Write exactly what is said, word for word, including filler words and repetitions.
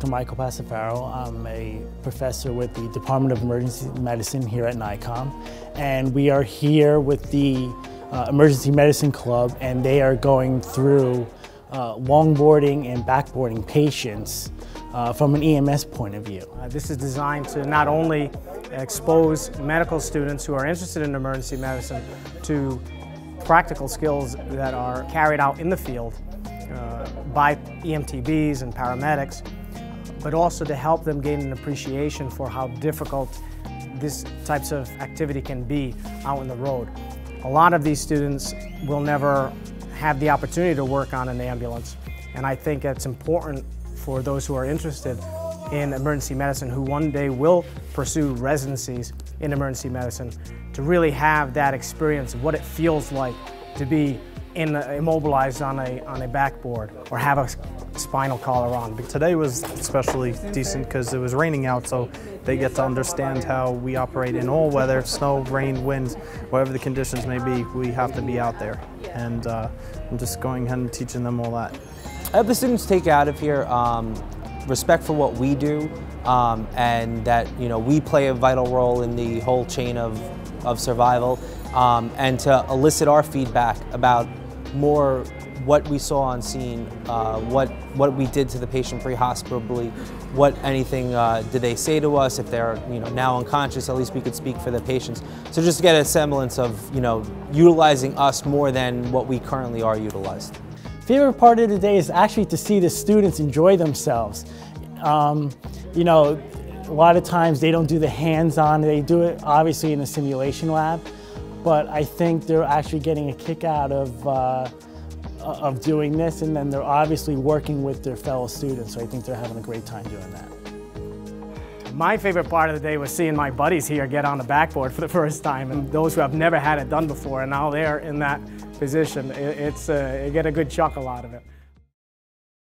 Doctor Michael Passafarro. I'm a professor with the Department of Emergency Medicine here at NYCOM, and we are here with the uh, Emergency Medicine Club, and they are going through uh, longboarding and backboarding patients uh, from an E M S point of view. Uh, this is designed to not only expose medical students who are interested in emergency medicine to practical skills that are carried out in the field, Uh, by E M T Bs and paramedics, but also to help them gain an appreciation for how difficult these types of activity can be out on the road. A lot of these students will never have the opportunity to work on an ambulance, and I think it's important for those who are interested in emergency medicine, who one day will pursue residencies in emergency medicine, to really have that experience of what it feels like to be In, uh, immobilized on a, on a backboard or have a spinal collar on. Today was especially decent because it was raining out, so they get to understand how we operate in all weather, snow, rain, winds, whatever the conditions may be, we have to be out there. And uh, I'm just going ahead and teaching them all that. I hope the students take out of here um, respect for what we do, um, and that, you know, we play a vital role in the whole chain of, of survival, um, and to elicit our feedback about more what we saw on scene, uh, what what we did to the patient pre-hospitably, what anything uh, did they say to us. If they're, you know, now unconscious, at least we could speak for the patients. So just to get a semblance of, you know, utilizing us more than what we currently are utilized. Favorite part of the day is actually to see the students enjoy themselves. Um, you know, a lot of times they don't do the hands-on, they do it obviously in the simulation lab. But I think they're actually getting a kick out of, uh, of doing this, and then they're obviously working with their fellow students, so I think they're having a great time doing that. My favorite part of the day was seeing my buddies here get on the backboard for the first time, and those who have never had it done before, and now they're in that position. It's, uh, you get a good chuckle out of it.